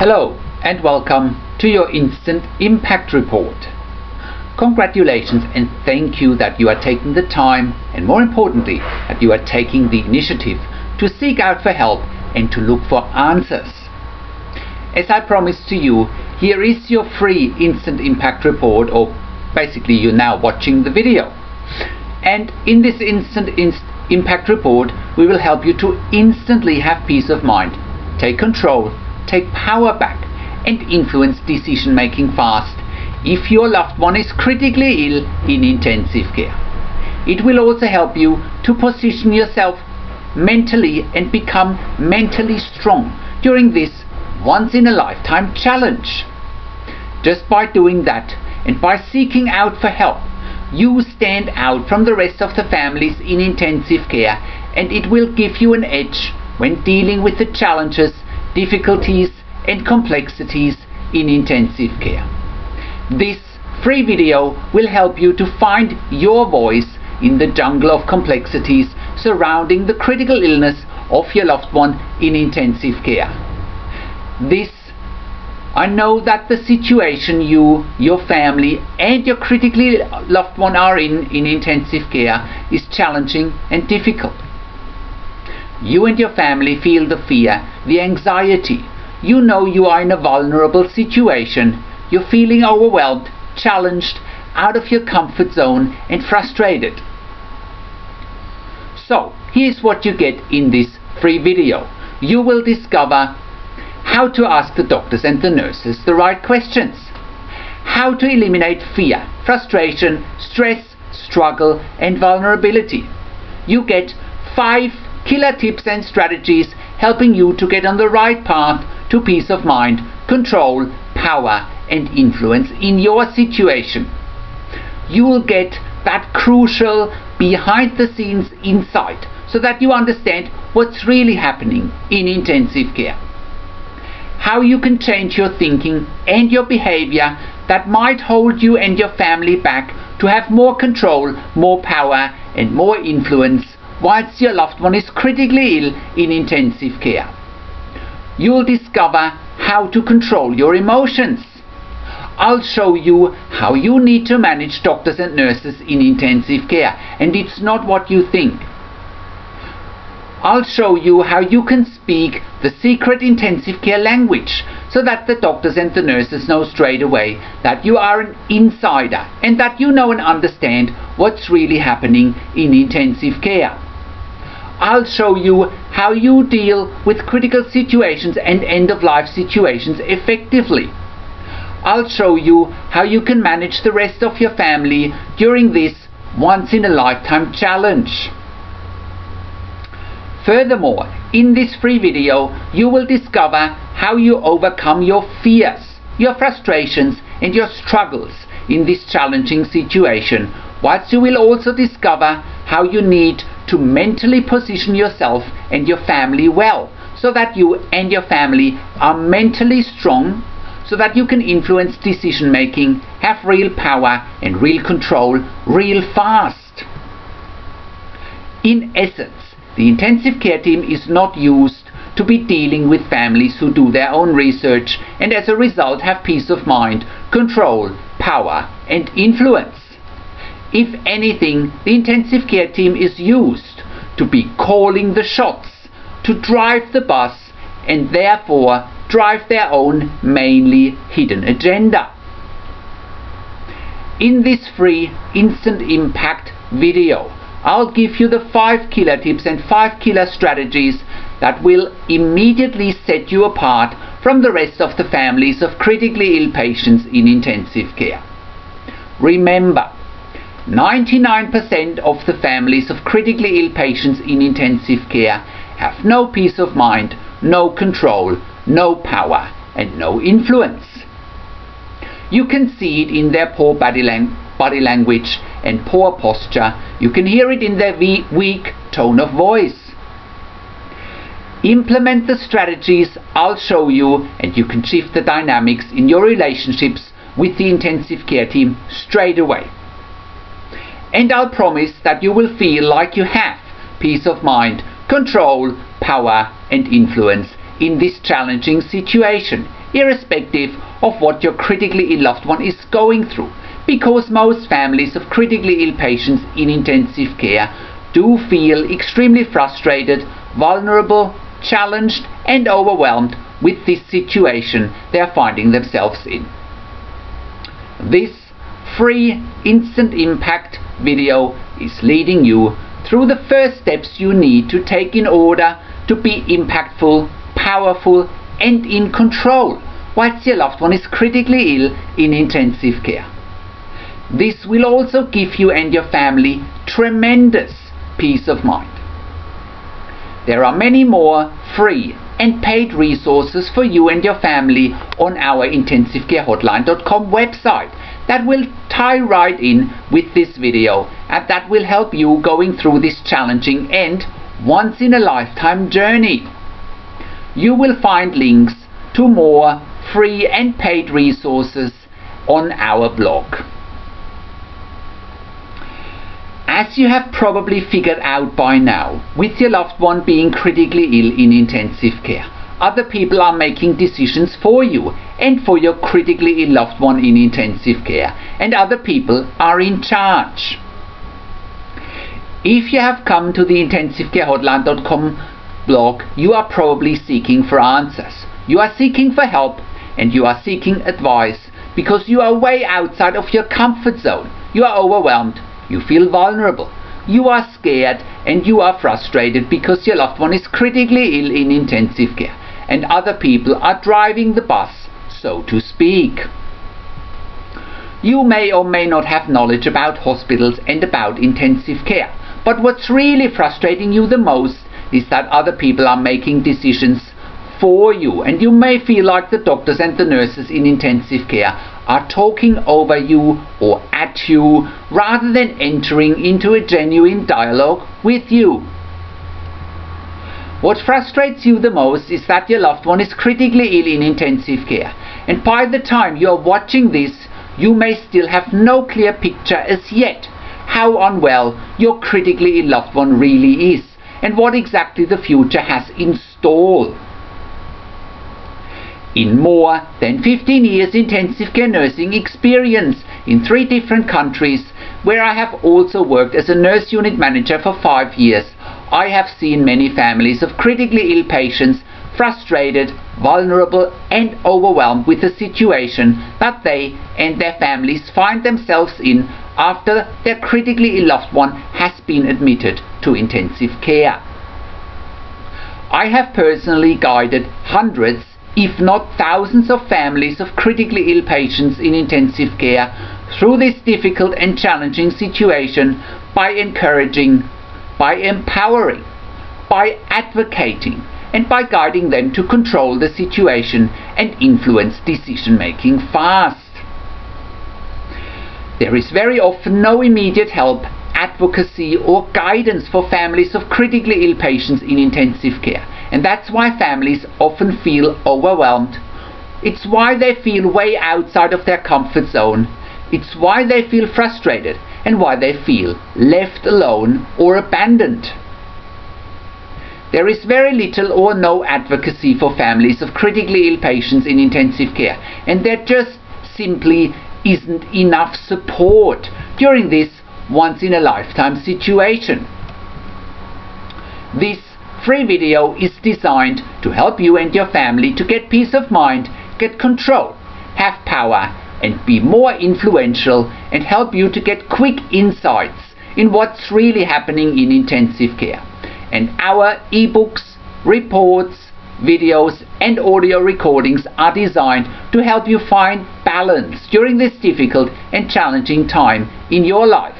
Hello and welcome to your Instant Impact report. Congratulations and thank you that you are taking the time and, more importantly, that you are taking the initiative to seek out for help and to look for answers. As I promised to you, here is your free Instant Impact report, or basically you're now watching the video. And in this Instant Impact report, we will help you to instantly have peace of mind, take control, take power back and influence decision making fast if your loved one is critically ill in intensive care. It will also help you to position yourself mentally and become mentally strong during this once in a lifetime challenge. Just by doing that and by seeking out for help, you stand out from the rest of the families in intensive care, and it will give you an edge when dealing with the challenges, difficulties and complexities in intensive care. This free video will help you to find your voice in the jungle of complexities surrounding the critical illness of your loved one in intensive care. I know that the situation you, your family and your critically loved one are in intensive care is challenging and difficult. You and your family feel the fear, the anxiety. You know you are in a vulnerable situation. You're feeling overwhelmed, challenged, out of your comfort zone and frustrated. So, here's what you get in this free video. You will discover how to ask the doctors and the nurses the right questions, how to eliminate fear, frustration, stress, struggle and vulnerability. You get 5 killer tips and strategies helping you to get on the right path to peace of mind, control, power and influence in your situation. You will get that crucial behind the scenes insight so that you understand what's really happening in intensive care. How you can change your thinking and your behavior that might hold you and your family back to have more control, more power and more influence whilst your loved one is critically ill in intensive care. You'll discover how to control your emotions. I'll show you how you need to manage doctors and nurses in intensive care, and it's not what you think. I'll show you how you can speak the secret intensive care language so that the doctors and the nurses know straight away that you are an insider and that you know and understand what's really happening in intensive care. I'll show you how you deal with critical situations and end-of-life situations effectively. I'll show you how you can manage the rest of your family during this once-in-a-lifetime challenge. Furthermore, in this free video, you will discover how you overcome your fears, your frustrations and your struggles in this challenging situation, whilst you will also discover how you need to mentally position yourself and your family well, so that you and your family are mentally strong, so that you can influence decision making, have real power and real control real fast. In essence, the intensive care team is not used to be dealing with families who do their own research and as a result have peace of mind, control, power and influence. If anything, the intensive care team is used to be calling the shots, to drive the bus and therefore drive their own mainly hidden agenda. In this free Instant Impact video, I'll give you the 5 killer tips and 5 killer strategies that will immediately set you apart from the rest of the families of critically ill patients in intensive care. Remember, 99% of the families of critically ill patients in intensive care have no peace of mind, no control, no power and no influence. You can see it in their poor body language and poor posture. You can hear it in their weak tone of voice. Implement the strategies I'll show you and you can shift the dynamics in your relationships with the intensive care team straight away. And I'll promise that you will feel like you have peace of mind, control, power and influence in this challenging situation irrespective of what your critically ill loved one is going through, because most families of critically ill patients in intensive care do feel extremely frustrated, vulnerable, challenged and overwhelmed with this situation they are finding themselves in. This free Instant Impact video is leading you through the first steps you need to take in order to be impactful, powerful and in control whilst your loved one is critically ill in intensive care. This will also give you and your family tremendous peace of mind. There are many more free and paid resources for you and your family on our intensivecarehotline.com website that will tie right in with this video and that will help you going through this challenging and once in a lifetime journey. You will find links to more free and paid resources on our blog. As you have probably figured out by now, with your loved one being critically ill in intensive care, other people are making decisions for you and for your critically ill loved one in intensive care, and other people are in charge. If you have come to the intensivecarehotline.com blog, you are probably seeking for answers. You are seeking for help and you are seeking advice because you are way outside of your comfort zone. You are overwhelmed. You feel vulnerable, you are scared and you are frustrated because your loved one is critically ill in intensive care and other people are driving the bus, so to speak. You may or may not have knowledge about hospitals and about intensive care, but what's really frustrating you the most is that other people are making decisions for you and you may feel like the doctors and the nurses in intensive care are talking over you or at you rather than entering into a genuine dialogue with you. What frustrates you the most is that your loved one is critically ill in intensive care, and by the time you are watching this you may still have no clear picture as yet how unwell your critically ill loved one really is and what exactly the future has in store. In more than 15 years intensive care nursing experience in 3 different countries, where I have also worked as a nurse unit manager for 5 years, I have seen many families of critically ill patients frustrated, vulnerable and overwhelmed with the situation that they and their families find themselves in after their critically ill loved one has been admitted to intensive care. I have personally guided hundreds, if not thousands of families of critically ill patients in intensive care through this difficult and challenging situation by encouraging, by empowering, by advocating and by guiding them to control the situation and influence decision making fast. There is very often no immediate help, advocacy or guidance for families of critically ill patients in intensive care, and that's why families often feel overwhelmed. It's why they feel way outside of their comfort zone. It's why they feel frustrated and why they feel left alone or abandoned. There is very little or no advocacy for families of critically ill patients in intensive care, and there just simply isn't enough support during this once in a lifetime situation. This free video is designed to help you and your family to get peace of mind, get control, have power and be more influential, and help you to get quick insights in what's really happening in intensive care. And our ebooks, reports, videos and audio recordings are designed to help you find balance during this difficult and challenging time in your life.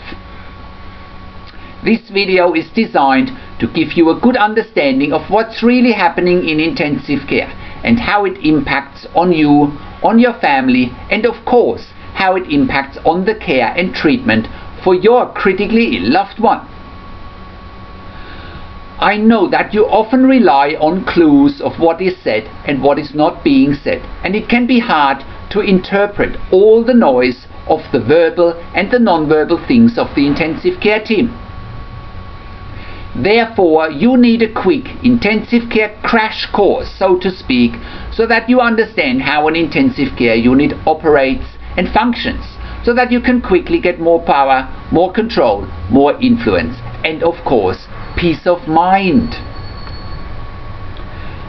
This video is designed to give you a good understanding of what's really happening in intensive care and how it impacts on you, on your family, and of course how it impacts on the care and treatment for your critically ill loved one. I know that you often rely on clues of what is said and what is not being said, and it can be hard to interpret all the noise of the verbal and the non-verbal things of the intensive care team. Therefore, you need a quick intensive care crash course, so to speak, so that you understand how an intensive care unit operates and functions, so that you can quickly get more power, more control, more influence, and of course, peace of mind.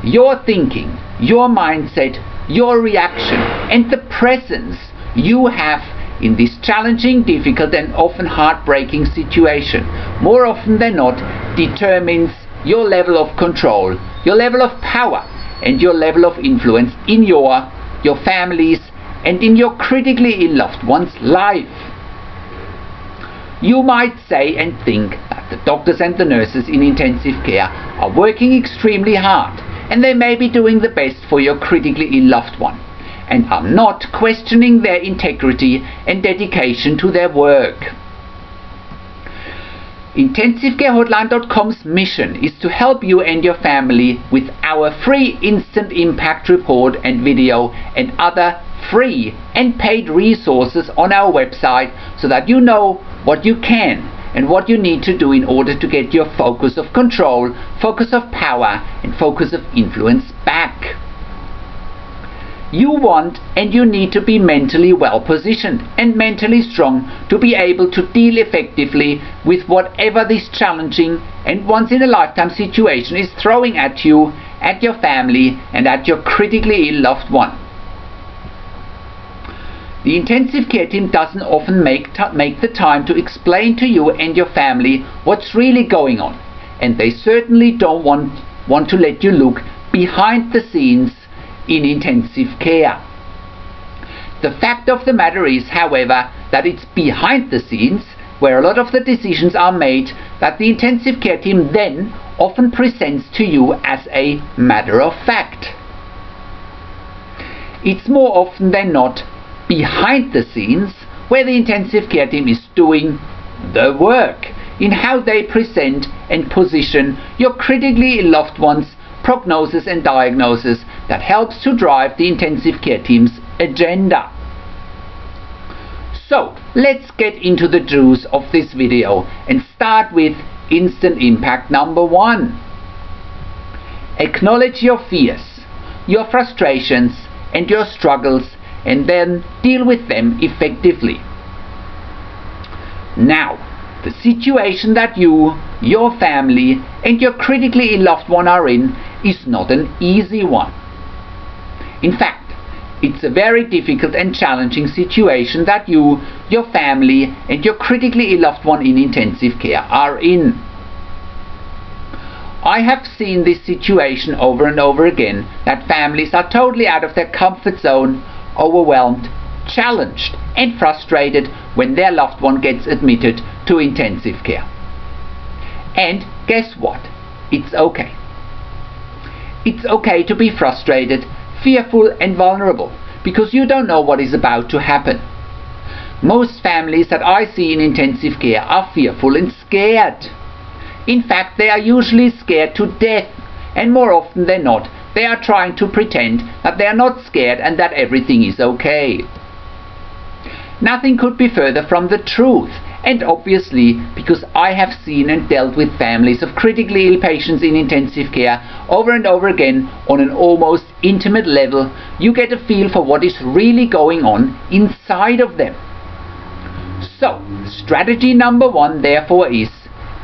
Your thinking, your mindset, your reaction, and the presence you have in this challenging, difficult, and often heartbreaking situation, more often than not, determines your level of control, your level of power, and your level of influence in your family's and in your critically ill loved one's life. You might say and think that the doctors and the nurses in intensive care are working extremely hard, and they may be doing the best for your critically ill loved one, and are not questioning their integrity and dedication to their work. intensivecarehotline.com's mission is to help you and your family with our free Instant Impact report and video and other free and paid resources on our website, so that you know what you can and what you need to do in order to get your focus of control, focus of power, and focus of influence back. You want and you need to be mentally well positioned and mentally strong to be able to deal effectively with whatever this challenging and once in a lifetime situation is throwing at you, at your family, and at your critically ill loved one. The intensive care team doesn't often make the time to explain to you and your family what's really going on, and they certainly don't want to let you look behind the scenes in intensive care. The fact of the matter is, however, that it's behind the scenes where a lot of the decisions are made that the intensive care team then often presents to you as a matter of fact. It's more often than not behind the scenes where the intensive care team is doing the work in how they present and position your critically ill loved one's prognosis and diagnosis that helps to drive the intensive care team's agenda. So let's get into the juice of this video and start with Instant Impact number 1. Acknowledge your fears, your frustrations, and your struggles, and then deal with them effectively. Now, the situation that you, your family, and your critically ill loved one are in is not an easy one. In fact, it's a very difficult and challenging situation that you, your family, and your critically ill loved one in intensive care are in. I have seen this situation over and over again, that families are totally out of their comfort zone, overwhelmed, challenged, and frustrated when their loved one gets admitted to intensive care. And guess what? It's okay. It's okay to be frustrated, fearful, and vulnerable, because you don't know what is about to happen. Most families that I see in intensive care are fearful and scared. In fact, they are usually scared to death, and more often than not, they are trying to pretend that they are not scared and that everything is okay. Nothing could be further from the truth, and obviously, because I have seen and dealt with families of critically ill patients in intensive care over and over again on an almost intimate level, you get a feel for what is really going on inside of them. So, strategy number 1 therefore is,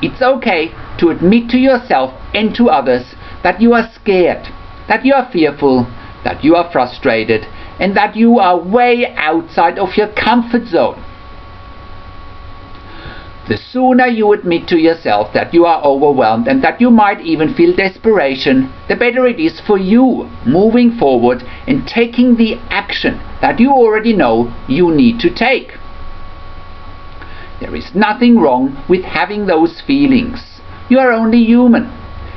it's okay to admit to yourself and to others that you are scared, that you are fearful, that you are frustrated, and that you are way outside of your comfort zone. The sooner you admit to yourself that you are overwhelmed and that you might even feel desperation, the better it is for you moving forward and taking the action that you already know you need to take. There is nothing wrong with having those feelings. You are only human.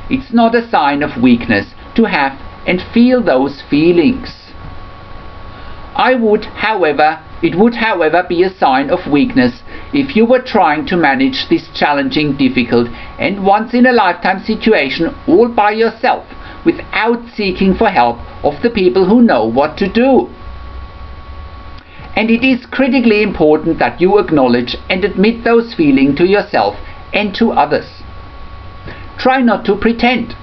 It's not a sign of weakness to have and feel those feelings. It would however be a sign of weakness if you were trying to manage this challenging, difficult, and once in a lifetime situation all by yourself without seeking for help of the people who know what to do. And it is critically important that you acknowledge and admit those feelings to yourself and to others. Try not to pretend.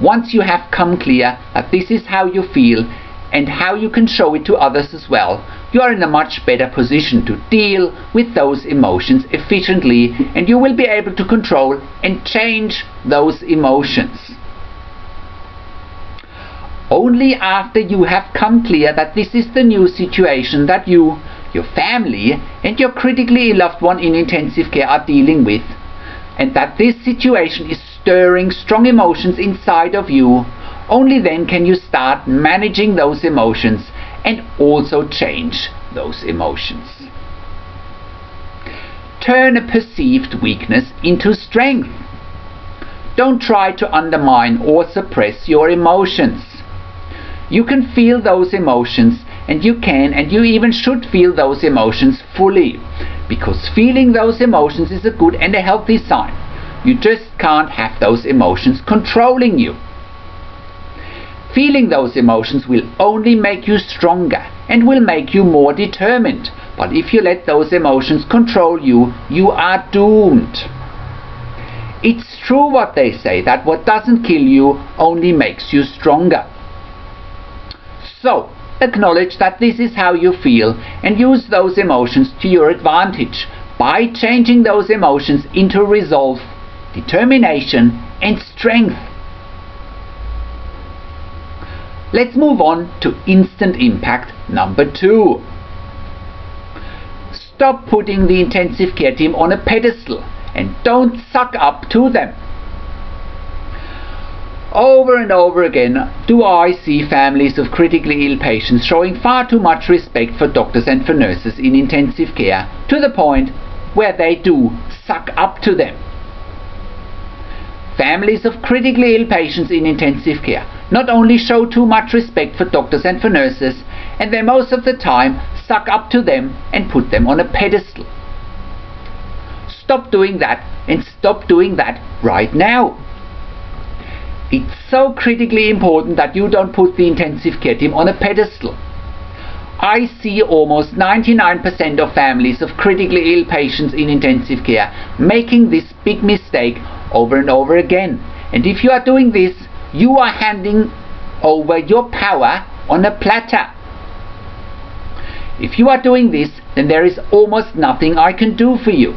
Once you have come clear that this is how you feel and how you can show it to others as well, you are in a much better position to deal with those emotions efficiently, and you will be able to control and change those emotions. Only after you have come clear that this is the new situation that you, your family and your critically ill loved one in intensive care are dealing with, and that this situation is stirring strong emotions inside of you, only then can you start managing those emotions and also change those emotions. Turn a perceived weakness into strength. Don't try to undermine or suppress your emotions. You can feel those emotions, and you can and you even should feel those emotions fully, because feeling those emotions is a good and a healthy sign. You just can't have those emotions controlling you. Feeling those emotions will only make you stronger and will make you more determined, but if you let those emotions control you, you are doomed. It's true what they say, that what doesn't kill you only makes you stronger. So, acknowledge that this is how you feel and use those emotions to your advantage by changing those emotions into resolve, determination and strength. Let's move on to instant impact number 2. Stop putting the intensive care team on a pedestal and don't suck up to them. Over and over again do I see families of critically ill patients showing far too much respect for doctors and for nurses in intensive care, to the point where they do suck up to them. Families of critically ill patients in intensive care not only show too much respect for doctors and for nurses, and they most of the time suck up to them and put them on a pedestal. Stop doing that, and stop doing that right now. It's so critically important that you don't put the intensive care team on a pedestal. I see almost 99% of families of critically ill patients in intensive care making this big mistake over and over again. And if you are doing this, you are handing over your power on a platter. If you are doing this, then there is almost nothing I can do for you.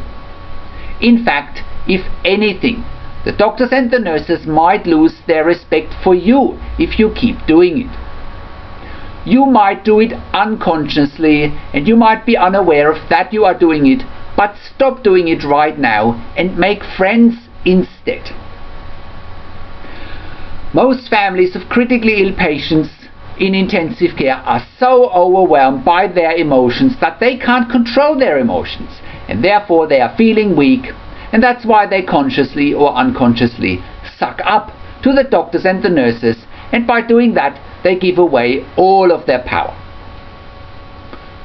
In fact, if anything, the doctors and the nurses might lose their respect for you if you keep doing it. You might do it unconsciously and you might be unaware of that you are doing it, but stop doing it right now and make friends instead. Most families of critically ill patients in intensive care are so overwhelmed by their emotions that they can't control their emotions, and therefore they are feeling weak. And that's why they consciously or unconsciously suck up to the doctors and the nurses, and by doing that they give away all of their power.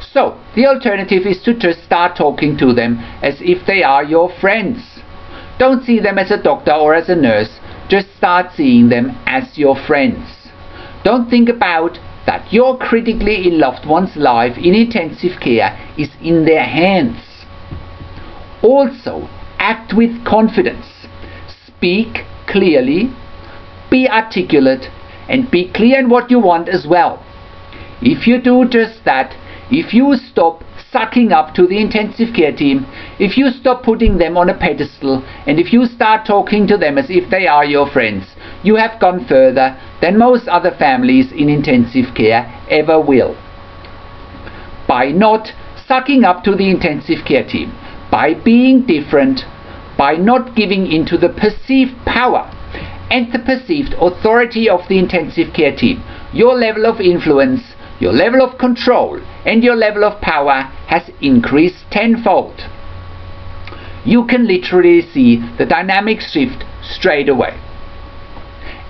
So the alternative is to just start talking to them as if they are your friends. Don't see them as a doctor or as a nurse, just start seeing them as your friends. Don't think about that your critically ill loved one's life in intensive care is in their hands. Also, act with confidence, speak clearly, be articulate and be clear in what you want as well. If you do just that, if you stop sucking up to the intensive care team, if you stop putting them on a pedestal and if you start talking to them as if they are your friends, you have gone further than most other families in intensive care ever will. By not sucking up to the intensive care team, by being different, by not giving in to the perceived power and the perceived authority of the intensive care team, your level of influence, your level of control and your level of power has increased tenfold. You can literally see the dynamic shift straight away.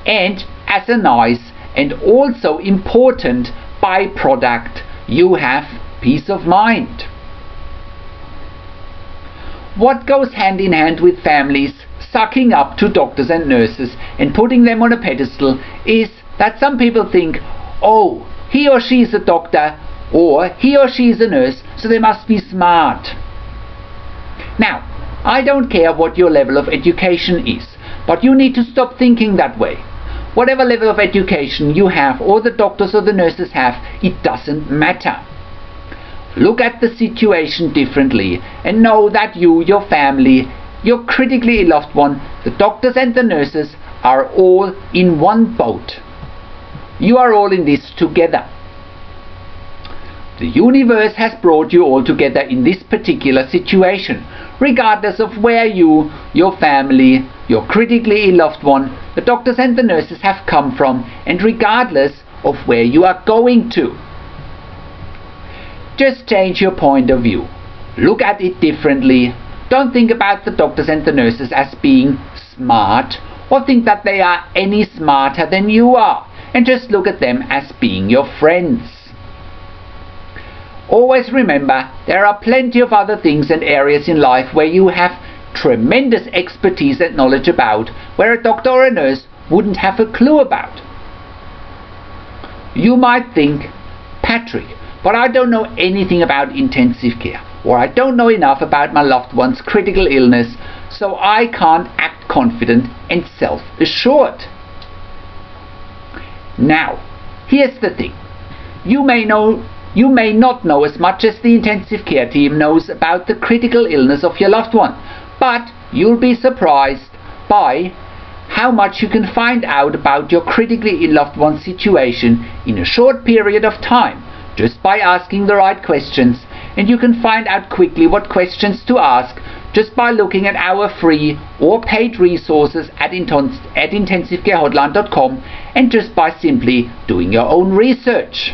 And as a nice and also important byproduct, you have peace of mind. What goes hand in hand with families sucking up to doctors and nurses and putting them on a pedestal is that some people think, oh, he or she is a doctor or he or she is a nurse, so they must be smart. Now, I don't care what your level of education is. But you need to stop thinking that way. Whatever level of education you have, or the doctors or the nurses have, it doesn't matter. Look at the situation differently and know that you, your family, your critically ill loved one, the doctors and the nurses are all in one boat. You are all in this together. The universe has brought you all together in this particular situation, regardless of where you, your family, your critically ill loved one, the doctors and the nurses have come from, and regardless of where you are going to. Just change your point of view. Look at it differently. Don't think about the doctors and the nurses as being smart, or think that they are any smarter than you are, and just look at them as being your friends. Always remember, there are plenty of other things and areas in life where you have tremendous expertise and knowledge about, where a doctor or a nurse wouldn't have a clue about. You might think, Patrik, but I don't know anything about intensive care, or I don't know enough about my loved one's critical illness, so I can't act confident and self-assured. Now, here's the thing. You may not know as much as the intensive care team knows about the critical illness of your loved one, but you'll be surprised by how much you can find out about your critically ill loved one's situation in a short period of time, just by asking the right questions. And you can find out quickly what questions to ask just by looking at our free or paid resources at intensivecarehotline.com, and just by simply doing your own research.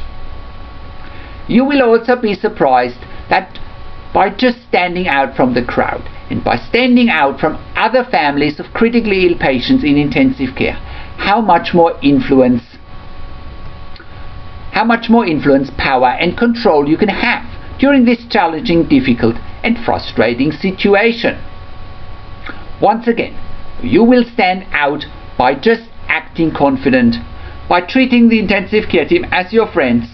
You will also be surprised that by just standing out from the crowd, and by standing out from other families of critically ill patients in intensive care, how much more influence, power and control you can have during this challenging, difficult and frustrating situation. Once again, you will stand out by just acting confident, by treating the intensive care team as your friends,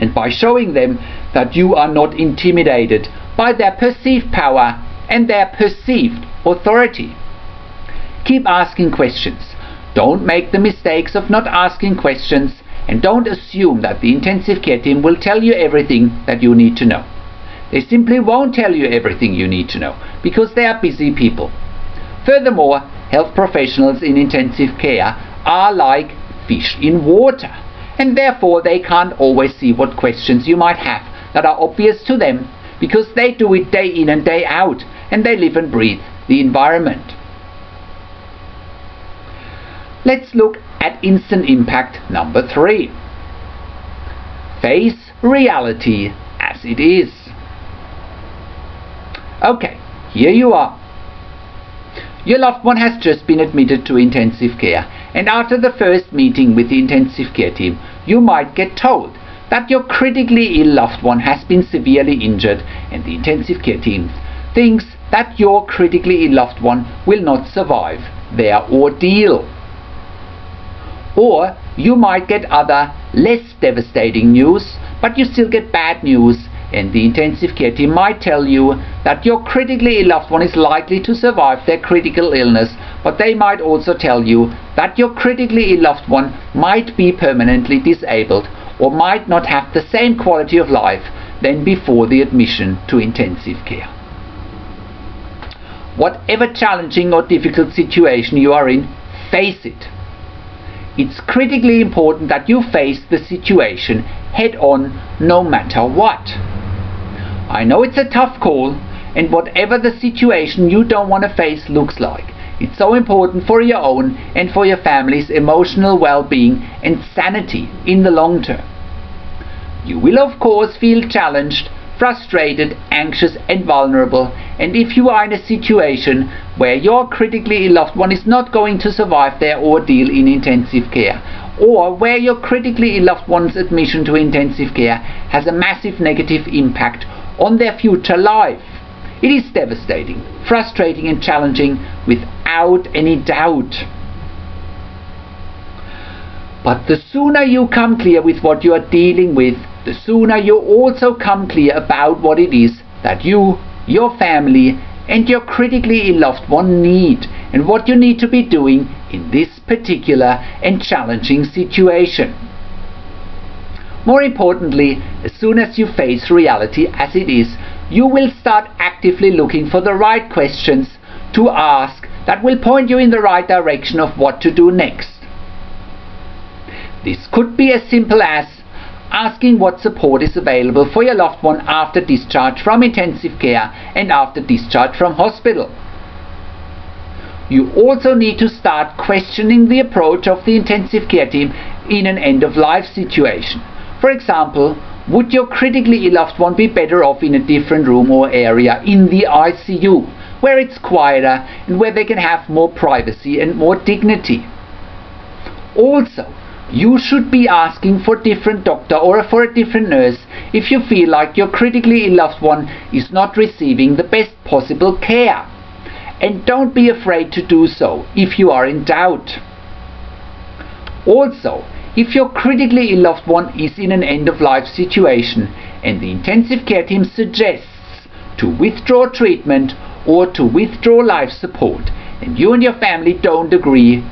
and by showing them that you are not intimidated by their perceived power and their perceived authority. Keep asking questions. Don't make the mistakes of not asking questions, and don't assume that the intensive care team will tell you everything that you need to know. They simply won't tell you everything you need to know, because they are busy people. Furthermore, health professionals in intensive care are like fish in water, and therefore they can't always see what questions you might have that are obvious to them, because they do it day in and day out, and they live and breathe the environment. Let's look at instant impact number 3. Face reality as it is. Okay, here you are. Your loved one has just been admitted to intensive care, and after the first meeting with the intensive care team, you might get told that your critically ill loved one has been severely injured, and the intensive care team thinks that your critically ill loved one will not survive their ordeal. Or you might get other less devastating news, but you still get bad news, and the intensive care team might tell you that your critically ill loved one is likely to survive their critical illness, but they might also tell you that your critically ill loved one might be permanently disabled, or might not have the same quality of life than before the admission to intensive care. Whatever challenging or difficult situation you are in, face it. It's critically important that you face the situation head on, no matter what. I know it's a tough call, and whatever the situation you don't want to face looks like, it's so important for your own and for your family's emotional well-being and sanity in the long term. You will of course feel challenged, frustrated, anxious and vulnerable, and if you are in a situation where your critically ill loved one is not going to survive their ordeal in intensive care, or where your critically ill loved one's admission to intensive care has a massive negative impact on their future life, it is devastating, frustrating and challenging without any doubt. But the sooner you come clear with what you are dealing with, the sooner you also come clear about what it is that you, your family and your critically ill loved one need, and what you need to be doing in this particular and challenging situation. More importantly, as soon as you face reality as it is, you will start actively looking for the right questions to ask that will point you in the right direction of what to do next. This could be as simple as asking what support is available for your loved one after discharge from intensive care and after discharge from hospital. You also need to start questioning the approach of the intensive care team in an end-of-life situation. For example, would your critically ill loved one be better off in a different room or area in the ICU, where it's quieter and where they can have more privacy and more dignity? Also, you should be asking for a different doctor or for a different nurse if you feel like your critically ill loved one is not receiving the best possible care. And don't be afraid to do so if you are in doubt. Also, if your critically ill loved one is in an end-of-life situation and the intensive care team suggests to withdraw treatment or to withdraw life support, and you and your family don't agree as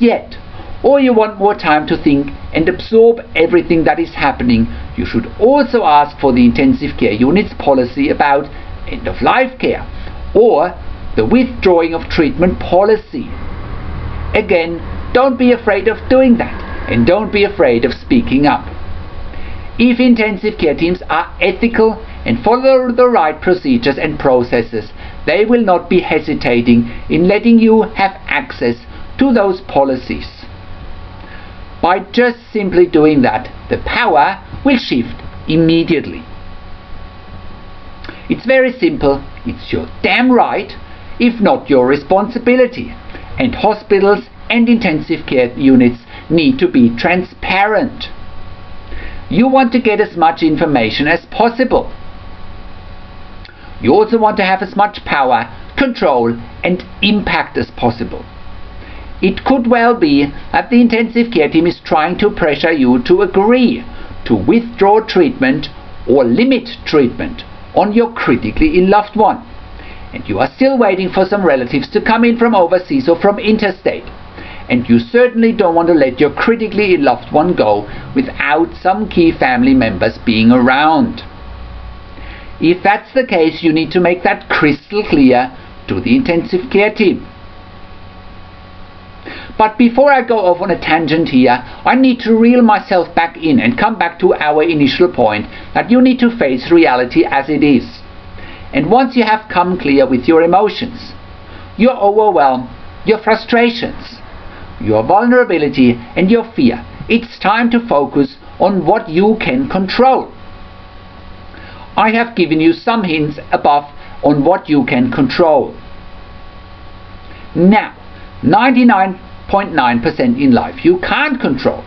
yet, or you want more time to think and absorb everything that is happening, you should also ask for the intensive care unit's policy about end-of-life care or the withdrawing of treatment policy. Again, don't be afraid of doing that, and don't be afraid of speaking up. If intensive care teams are ethical and follow the right procedures and processes, they will not be hesitating in letting you have access to those policies. By just simply doing that, the power will shift immediately. It's very simple. It's your damn right, if not your responsibility. And hospitals and intensive care units need to be transparent. You want to get as much information as possible. You also want to have as much power, control and impact as possible. It could well be that the intensive care team is trying to pressure you to agree to withdraw treatment or limit treatment on your critically ill loved one, and you are still waiting for some relatives to come in from overseas or from interstate, and you certainly don't want to let your critically ill loved one go without some key family members being around. If that's the case, you need to make that crystal clear to the intensive care team. But before I go off on a tangent here, I need to reel myself back in and come back to our initial point that you need to face reality as it is. And once you have come clear with your emotions, your overwhelm, your frustrations, your vulnerability and your fear, it's time to focus on what you can control. I have given you some hints above on what you can control. Now, 99.9% in life you can't control.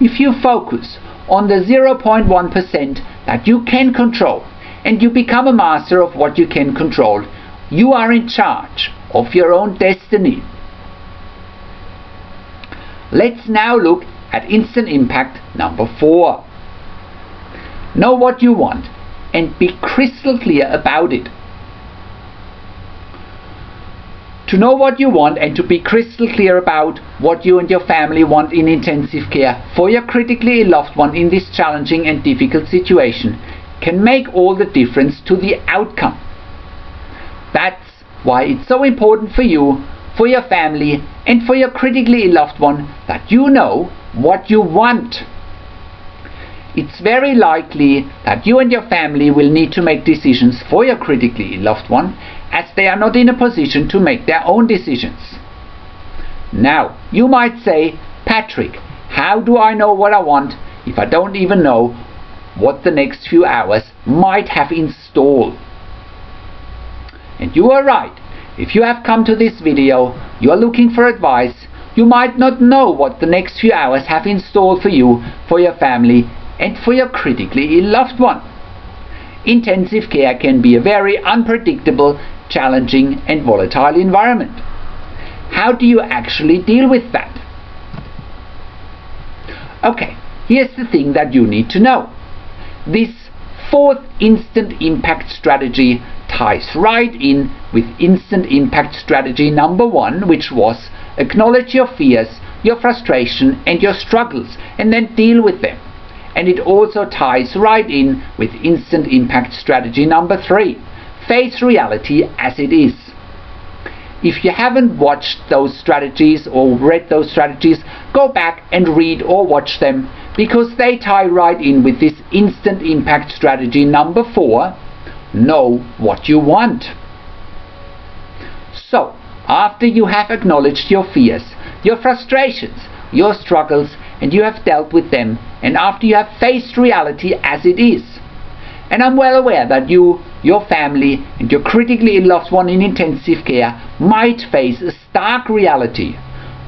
If you focus on the 0.1% that you can control and you become a master of what you can control, you are in charge of your own destiny. Let's now look at instant impact number 4. Know what you want and be crystal clear about it. To know what you want and to be crystal clear about what you and your family want in intensive care for your critically ill loved one in this challenging and difficult situation can make all the difference to the outcome. That's why it's so important for you, for your family and for your critically ill loved one that you know what you want. It's very likely that you and your family will need to make decisions for your critically ill loved one, as they are not in a position to make their own decisions. Now, you might say, Patrik, how do I know what I want if I don't even know what the next few hours might have in store? And you are right. If you have come to this video, you are looking for advice, you might not know what the next few hours have in store for you, for your family and for your critically ill loved one. Intensive care can be a very unpredictable, challenging and volatile environment. How do you actually deal with that? Okay, here's the thing that you need to know. This fourth instant impact strategy ties right in with Instant Impact strategy number 1, which was acknowledge your fears, your frustration and your struggles, and then deal with them. And it also ties right in with Instant Impact strategy number 3, face reality as it is. If you haven't watched those strategies or read those strategies, go back and read or watch them, because they tie right in with this Instant Impact strategy number 4, know what you want. So, after you have acknowledged your fears, your frustrations, your struggles, and you have dealt with them, and after you have faced reality as it is, and I'm well aware that you, your family, and your critically ill loved one in intensive care might face a stark reality.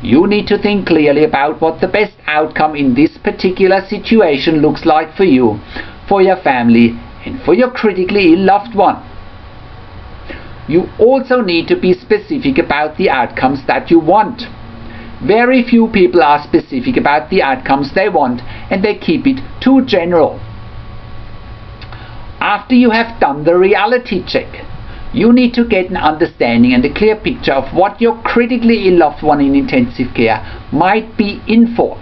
You need to think clearly about what the best outcome in this particular situation looks like for you, for your family, and for your critically ill loved one. You also need to be specific about the outcomes that you want. Very few people are specific about the outcomes they want, and they keep it too general. After you have done the reality check, you need to get an understanding and a clear picture of what your critically ill loved one in intensive care might be in for.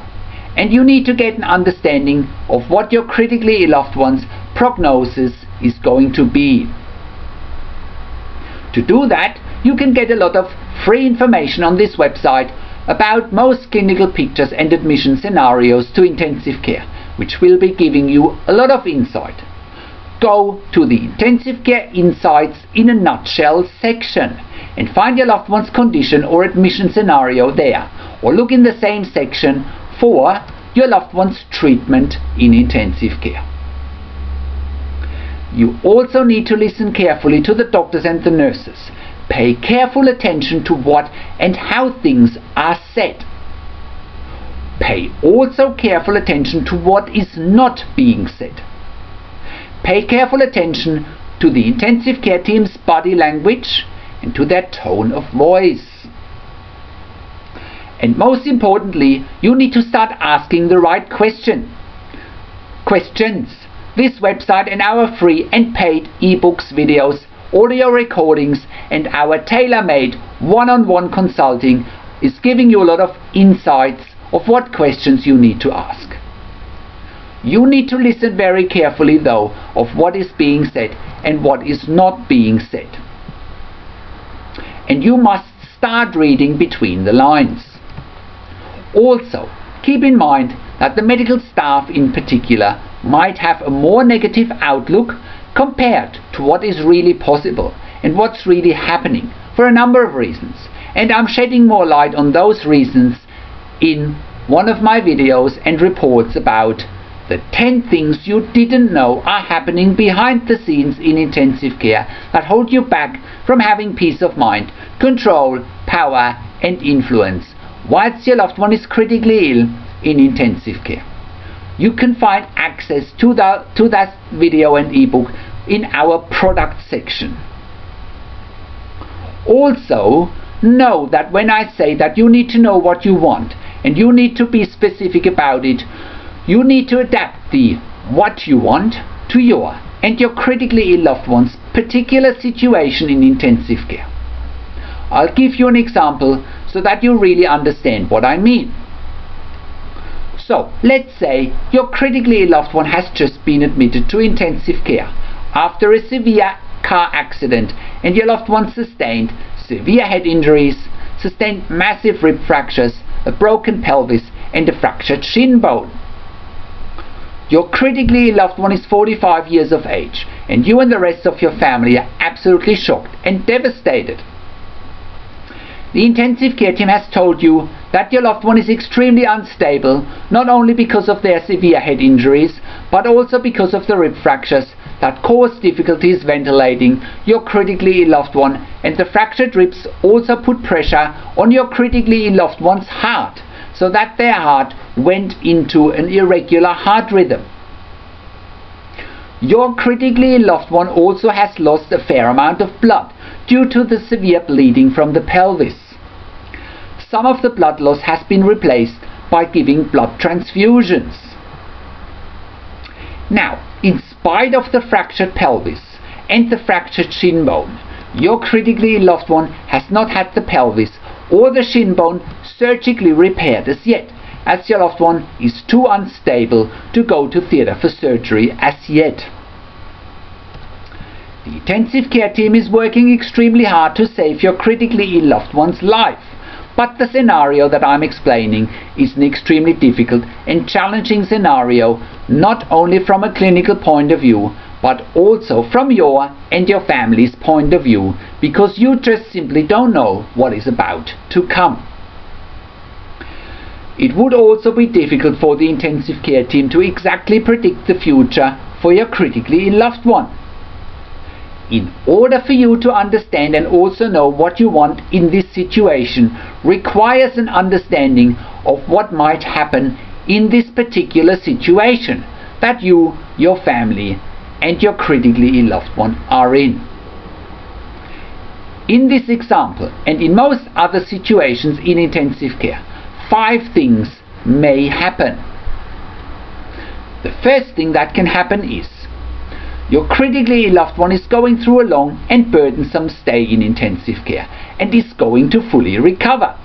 And you need to get an understanding of what your critically ill loved one's prognosis is going to be. To do that, you can get a lot of free information on this website about most clinical pictures and admission scenarios to intensive care, which will be giving you a lot of insight. Go to the Intensive Care Insights in a Nutshell section and find your loved one's condition or admission scenario there, or look in the same section for your loved one's treatment in intensive care. You also need to listen carefully to the doctors and the nurses. Pay careful attention to what and how things are said. Pay also careful attention to what is not being said. Pay careful attention to the intensive care team's body language and to their tone of voice. And most importantly, you need to start asking the right questions. This website and our free and paid ebooks, videos, audio recordings and our tailor-made one-on-one consulting is giving you a lot of insights of what questions you need to ask. You need to listen very carefully though of what is being said and what is not being said. And you must start reading between the lines. Also, keep in mind that the medical staff in particular might have a more negative outlook compared to what is really possible and what's really happening for a number of reasons. And I'm shedding more light on those reasons in one of my videos and reports about the 10 things you didn't know are happening behind the scenes in intensive care that hold you back from having peace of mind, control, power and influence whilst your loved one is critically ill in intensive care. You can find access to that video and ebook in our product section. Also, know that when I say that you need to know what you want and you need to be specific about it, you need to adapt the what you want to your and your critically ill loved one's particular situation in intensive care. I'll give you an example so that you really understand what I mean. So, let's say your critically ill loved one has just been admitted to intensive care after a severe car accident, and your loved one sustained severe head injuries, sustained massive rib fractures, a broken pelvis and a fractured shin bone. Your critically ill loved one is 45 years of age, and you and the rest of your family are absolutely shocked and devastated. The intensive care team has told you that your loved one is extremely unstable, not only because of their severe head injuries, but also because of the rib fractures that cause difficulties ventilating your critically ill loved one, and the fractured ribs also put pressure on your critically ill loved one's heart, so that their heart went into an irregular heart rhythm. Your critically ill loved one also has lost a fair amount of blood due to the severe bleeding from the pelvis. Some of the blood loss has been replaced by giving blood transfusions. Now, in spite of the fractured pelvis and the fractured shin bone. Your critically ill loved one has not had the pelvis or the shin bone surgically repaired as yet, as your loved one is too unstable to go to theatre for surgery as yet. The intensive care team is working extremely hard to save your critically ill loved one's life, but the scenario that I'm explaining is an extremely difficult and challenging scenario, not only from a clinical point of view, but also from your and your family's point of view, because you just simply don't know what is about to come. It would also be difficult for the intensive care team to exactly predict the future for your critically ill loved one. In order for you to understand and also know what you want in this situation requires an understanding of what might happen in this particular situation that you, your family and your critically ill loved one are in. In this example and in most other situations in intensive care, 5 things may happen. The first thing that can happen is your critically ill loved one is going through a long and burdensome stay in intensive care and is going to fully recover.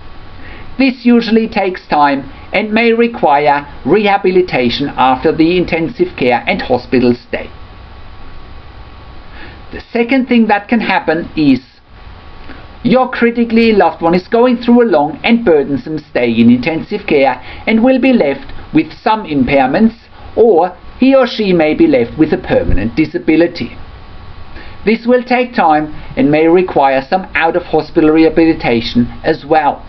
This usually takes time and may require rehabilitation after the intensive care and hospital stay. The second thing that can happen is your critically ill loved one is going through a long and burdensome stay in intensive care and will be left with some impairments, or he or she may be left with a permanent disability. This will take time and may require some out-of-hospital rehabilitation as well.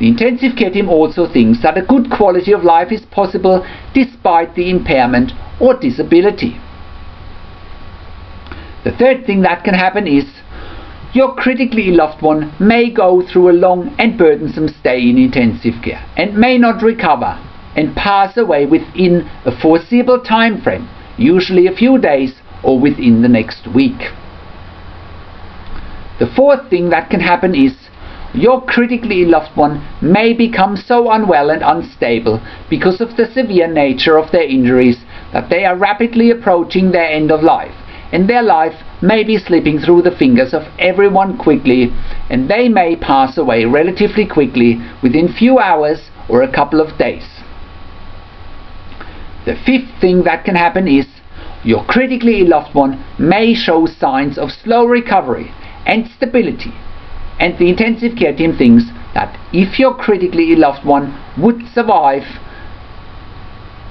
The intensive care team also thinks that a good quality of life is possible despite the impairment or disability. The third thing that can happen is your critically ill loved one may go through a long and burdensome stay in intensive care and may not recover and pass away within a foreseeable time frame, usually a few days or within the next week. The fourth thing that can happen is your critically ill loved one may become so unwell and unstable because of the severe nature of their injuries that they are rapidly approaching their end of life, and their life may be slipping through the fingers of everyone quickly, and they may pass away relatively quickly within few hours or a couple of days. The fifth thing that can happen is your critically ill loved one may show signs of slow recovery and stability, and the intensive care team thinks that if your critically ill loved one would survive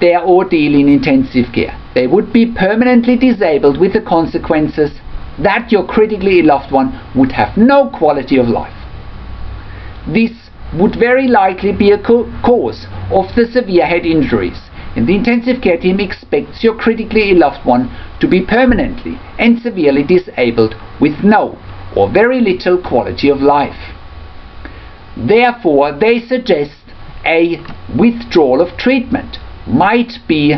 their ordeal in intensive care, they would be permanently disabled with the consequences that your critically ill loved one would have no quality of life. This would very likely be a cause of the severe head injuries, and the intensive care team expects your critically ill loved one to be permanently and severely disabled with no or very little quality of life. Therefore, they suggest a withdrawal of treatment might be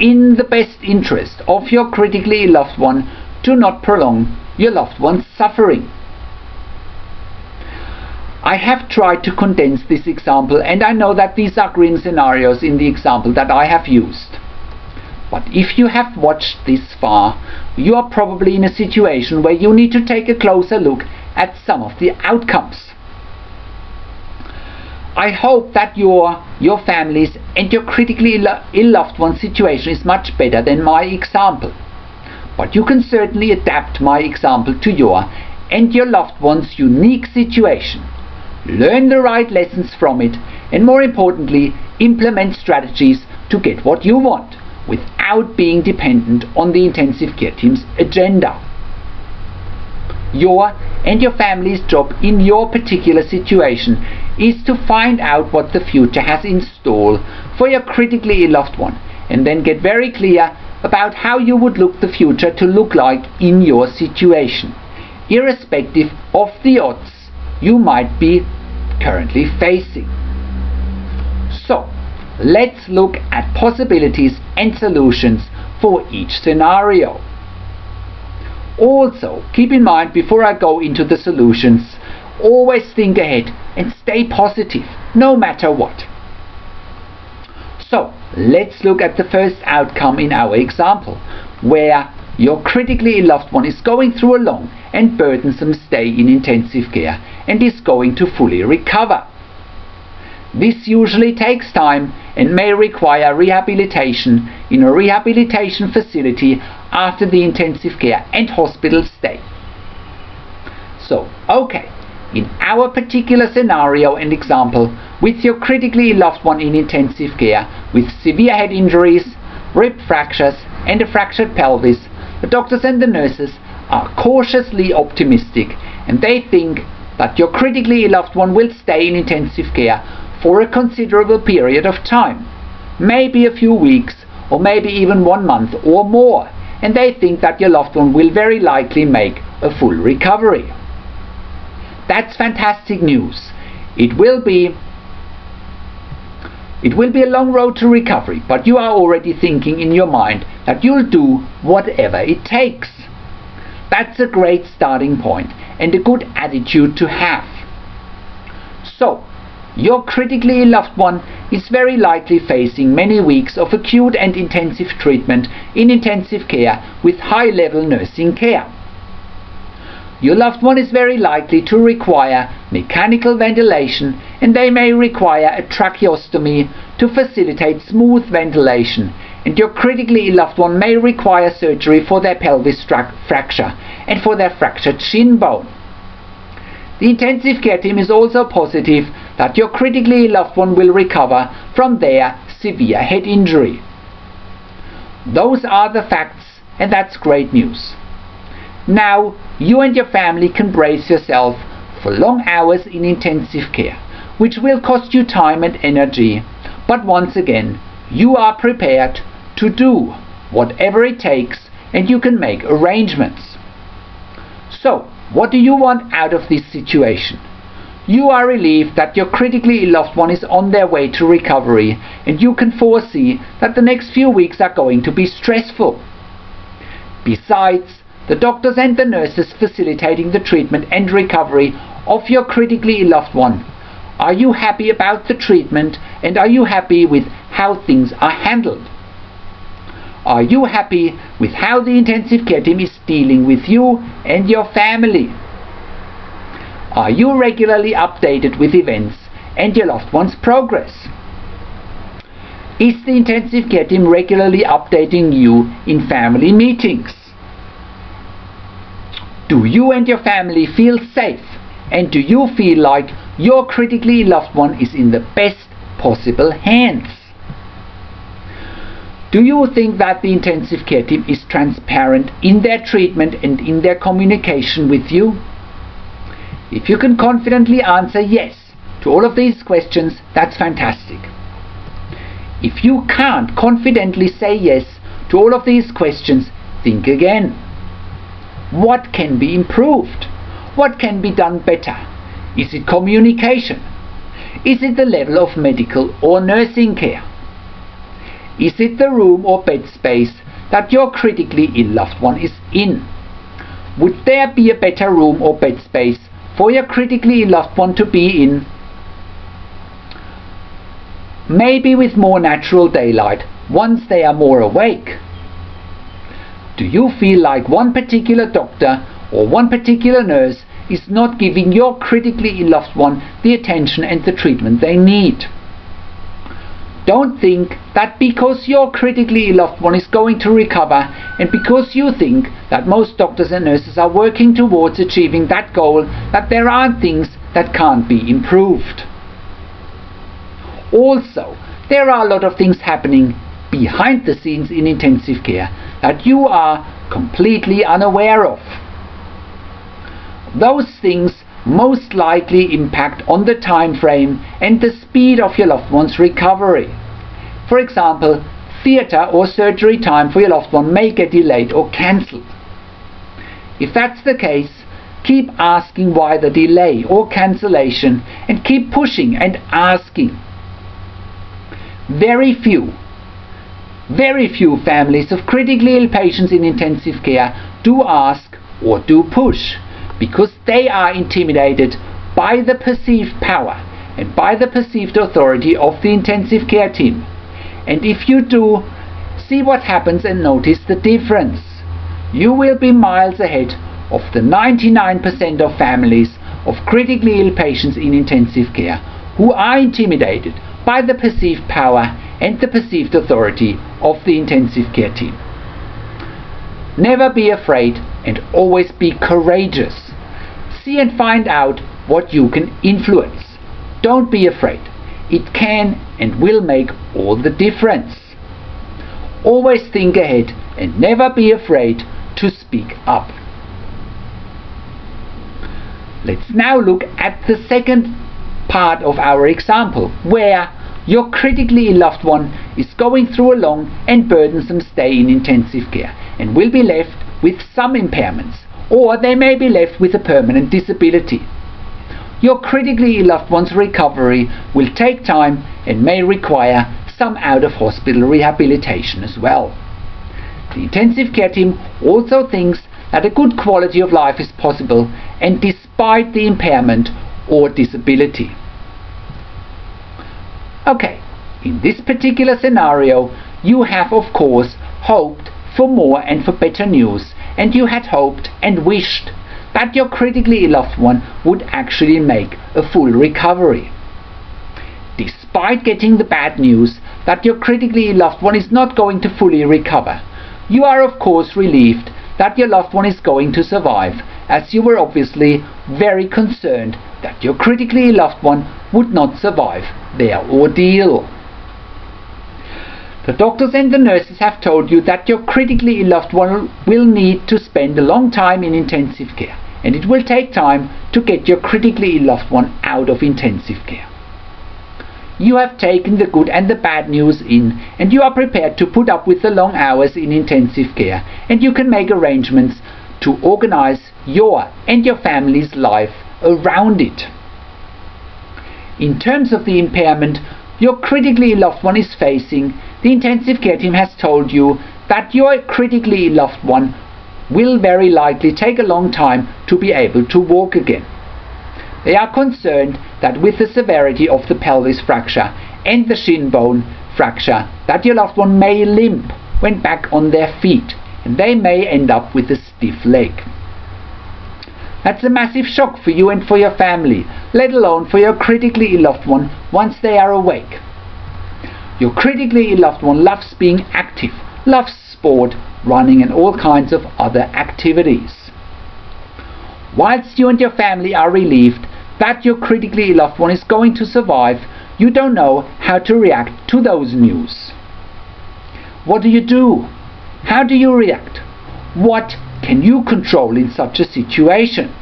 in the best interest of your critically ill loved one to not prolong your loved one's suffering. I have tried to condense this example, and I know that these are grim scenarios in the example that I have used. But if you have watched this far, you are probably in a situation where you need to take a closer look at some of the outcomes. I hope that your family's and your critically ill loved one's situation is much better than my example. But you can certainly adapt my example to your and your loved one's unique situation. Learn the right lessons from it, and more importantly, implement strategies to get what you want without being dependent on the intensive care team's agenda. Your and your family's job in your particular situation is to find out what the future has in store for your critically ill loved one, and then get very clear about how you would look the future to look like in your situation, irrespective of the odds you might be currently facing. So, let's look at possibilities and solutions for each scenario. Also, keep in mind, before I go into the solutions, always think ahead and stay positive, no matter what. So, let's look at the first outcome in our example, where Your critically ill loved one is going through a long and burdensome stay in intensive care and is going to fully recover. This usually takes time and may require rehabilitation in a rehabilitation facility after the intensive care and hospital stay. So, okay, in our particular scenario and example, with your critically ill loved one in intensive care with severe head injuries, rib fractures and a fractured pelvis, the doctors and the nurses are cautiously optimistic and they think that your critically ill loved one will stay in intensive care for a considerable period of time, maybe a few weeks or maybe even 1 month or more, and they think that your loved one will very likely make a full recovery. That's fantastic news. It will be a long road to recovery, but you are already thinking in your mind that you'll do whatever it takes. That's a great starting point and a good attitude to have. So, your critically ill loved one is very likely facing many weeks of acute and intensive treatment in intensive care with high-level nursing care. Your loved one is very likely to require mechanical ventilation and they may require a tracheostomy to facilitate smooth ventilation, and your critically ill loved one may require surgery for their pelvis fracture and for their fractured shin bone. The intensive care team is also positive that your critically ill loved one will recover from their severe head injury. Those are the facts and that's great news. Now, you and your family can brace yourself for long hours in intensive care, which will cost you time and energy, but once again, you are prepared to do whatever it takes and you can make arrangements. So, what do you want out of this situation? You are relieved that your critically ill loved one is on their way to recovery and you can foresee that the next few weeks are going to be stressful. Besides, the doctors and the nurses facilitating the treatment and recovery of your critically ill loved one. Are you happy about the treatment and are you happy with how things are handled? Are you happy with how the intensive care team is dealing with you and your family? Are you regularly updated with events and your loved one's progress? Is the intensive care team regularly updating you in family meetings? Do you and your family feel safe and do you feel like your critically loved one is in the best possible hands? Do you think that the intensive care team is transparent in their treatment and in their communication with you? If you can confidently answer yes to all of these questions, that's fantastic. If you can't confidently say yes to all of these questions, think again. What can be improved? What can be done better? Is it communication? Is it the level of medical or nursing care? Is it the room or bed space that your critically ill loved one is in? Would there be a better room or bed space for your critically ill loved one to be in? Maybe with more natural daylight once they are more awake. Do you feel like one particular doctor or one particular nurse is not giving your critically ill loved one the attention and the treatment they need? Don't think that because your critically ill loved one is going to recover and because you think that most doctors and nurses are working towards achieving that goal, that there aren't things that can't be improved. Also, there are a lot of things happening behind the scenes in intensive care that you are completely unaware of. Those things most likely impact on the time frame and the speed of your loved one's recovery. For example, theatre or surgery time for your loved one may get delayed or cancelled. If that's the case, keep asking why the delay or cancellation and keep pushing and asking. Very few families of critically ill patients in intensive care do ask or do push because they are intimidated by the perceived power and by the perceived authority of the intensive care team. And if you do, see what happens and notice the difference. you will be miles ahead of the 99% of families of critically ill patients in intensive care who are intimidated by the perceived power and the perceived authority of the intensive care team. Never be afraid and always be courageous. See and find out what you can influence. Don't be afraid. It can and will make all the difference. Always think ahead and never be afraid to speak up. Let's now look at the second part of our example, where your critically ill loved one is going through a long and burdensome stay in intensive care and will be left with some impairments, or they may be left with a permanent disability. Your critically ill loved one's recovery will take time and may require some out-of-hospital rehabilitation as well. The intensive care team also thinks that a good quality of life is possible, and despite the impairment or disability. Okay, in this particular scenario, you have of course hoped for more and for better news, and you had hoped and wished that your critically ill loved one would actually make a full recovery. Despite getting the bad news that your critically ill loved one is not going to fully recover, you are of course relieved that your loved one is going to survive, as you were obviously very concerned that your critically ill loved one would not survive their ordeal. The doctors and the nurses have told you that your critically ill loved one will need to spend a long time in intensive care, and it will take time to get your critically ill loved one out of intensive care. You have taken the good and the bad news in, and you are prepared to put up with the long hours in intensive care, and you can make arrangements to organize your and your family's life around it. In terms of the impairment your critically ill loved one is facing, the intensive care team has told you that your critically ill loved one will very likely take a long time to be able to walk again. They are concerned that with the severity of the pelvis fracture and the shin bone fracture, that your loved one may limp when back on their feet, and they may end up with a stiff leg. That's a massive shock for you and for your family, let alone for your critically ill loved one once they are awake. Your critically ill loved one loves being active, loves sport, running and all kinds of other activities. Whilst you and your family are relieved that your critically ill loved one is going to survive, you don't know how to react to those news. What do you do? How do you react? What can you control in such a situation?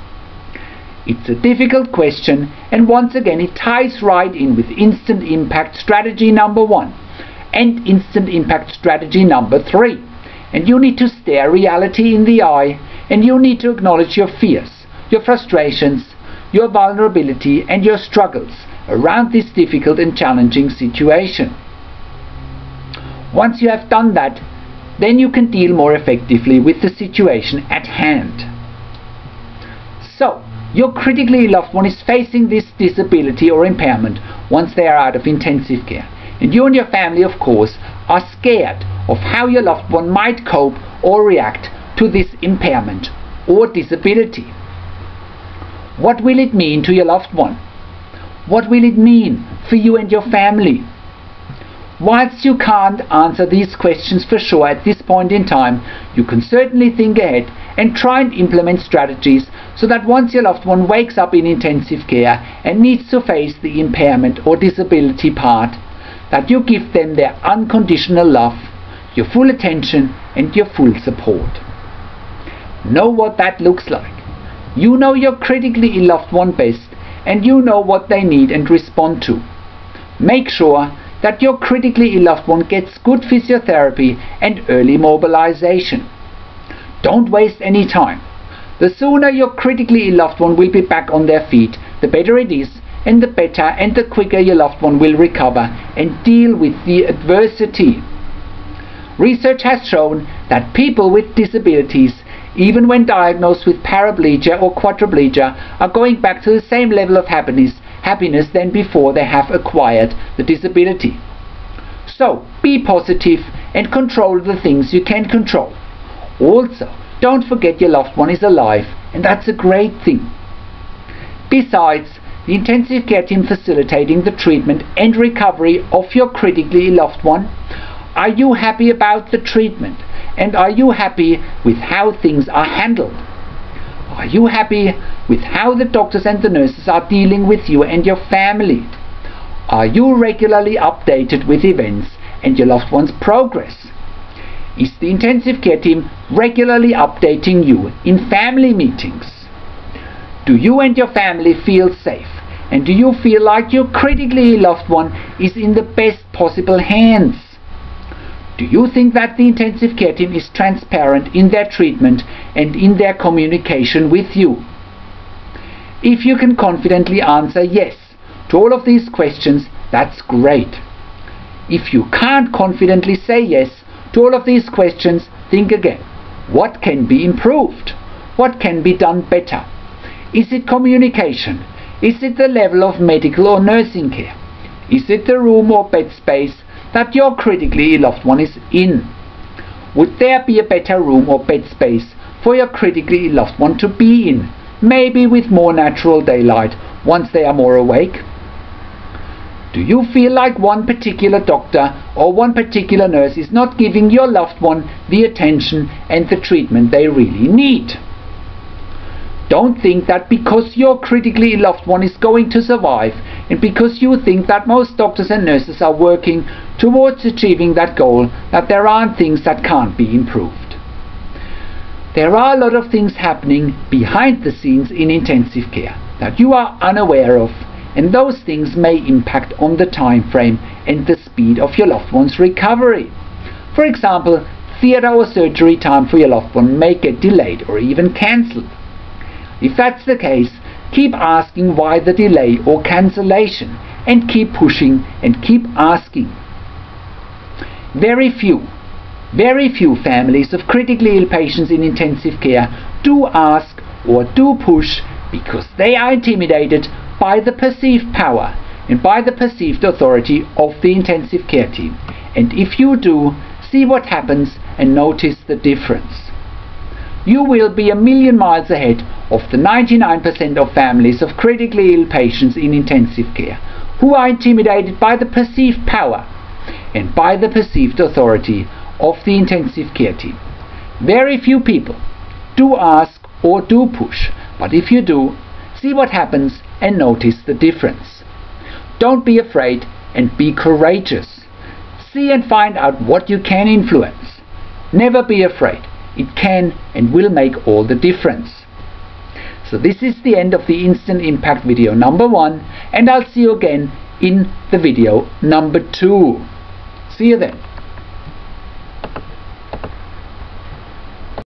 It's a difficult question, and once again it ties right in with Instant Impact strategy number 1 and Instant Impact strategy number 3. And you need to stare reality in the eye, and you need to acknowledge your fears, your frustrations, your vulnerability and your struggles around this difficult and challenging situation. Once you have done that, then you can deal more effectively with the situation at hand. So, your critically ill loved one is facing this disability or impairment once they are out of intensive care. And your family, of course, are scared of how your loved one might cope or react to this impairment or disability. What will it mean to your loved one? What will it mean for you and your family? Whilst you can't answer these questions for sure at this point in time, you can certainly think ahead and try and implement strategies so that once your loved one wakes up in intensive care and needs to face the impairment or disability part, that you give them their unconditional love, your full attention and your full support. Know what that looks like. You know your critically ill loved one best, and you know what they need and respond to. Make sure that your critically ill loved one gets good physiotherapy and early mobilization. Don't waste any time. The sooner your critically ill loved one will be back on their feet, the better it is, and the better and the quicker your loved one will recover and deal with the adversity. Research has shown that people with disabilities, even when diagnosed with paraplegia or quadriplegia, are going back to the same level of happiness than before they have acquired the disability. So be positive and control the things you can control. Also, Don't forget your loved one is alive, and that's a great thing. Besides, the intensive care team facilitating the treatment and recovery of your critically loved one. Are you happy about the treatment? And are you happy with how things are handled? Are you happy with how the doctors and the nurses are dealing with you and your family? Are you regularly updated with events and your loved one's progress? Is the intensive care team regularly updating you in family meetings? Do you and your family feel safe? And do you feel like your critically loved one is in the best possible hands? Do you think that the intensive care team is transparent in their treatment and in their communication with you? If you can confidently answer yes to all of these questions, that's great. If you can't confidently say yes to all of these questions, think again. What can be improved? What can be done better? Is it communication? Is it the level of medical or nursing care? Is it the room or bed space that your critically loved one is in? Would there be a better room or bed space for your critically loved one to be in, maybe with more natural daylight once they are more awake? Do you feel like one particular doctor or one particular nurse is not giving your loved one the attention and the treatment they really need? Don't think that because your critically loved one is going to survive and because you think that most doctors and nurses are working towards achieving that goal, that there aren't things that can't be improved. There are a lot of things happening behind the scenes in intensive care that you are unaware of, and those things may impact on the time frame and the speed of your loved one's recovery. For example, theatre or surgery time for your loved one may get delayed or even cancelled. If that's the case, keep asking why the delay or cancellation, and keep pushing and keep asking. Very few families of critically ill patients in intensive care do ask or do push because they are intimidated by the perceived power and by the perceived authority of the intensive care team. And if you do, see what happens and notice the difference. You will be a million miles ahead of the 99% of families of critically ill patients in intensive care who are intimidated by the perceived power and by the perceived authority of the intensive care team. Very few people do ask or do push, but if you do, see what happens and notice the difference. Don't be afraid and be courageous. See and find out what you can influence. Never be afraid. It can and will make all the difference. So this is the end of the Instant Impact video number 1, and I'll see you again in the video number 2. See you then.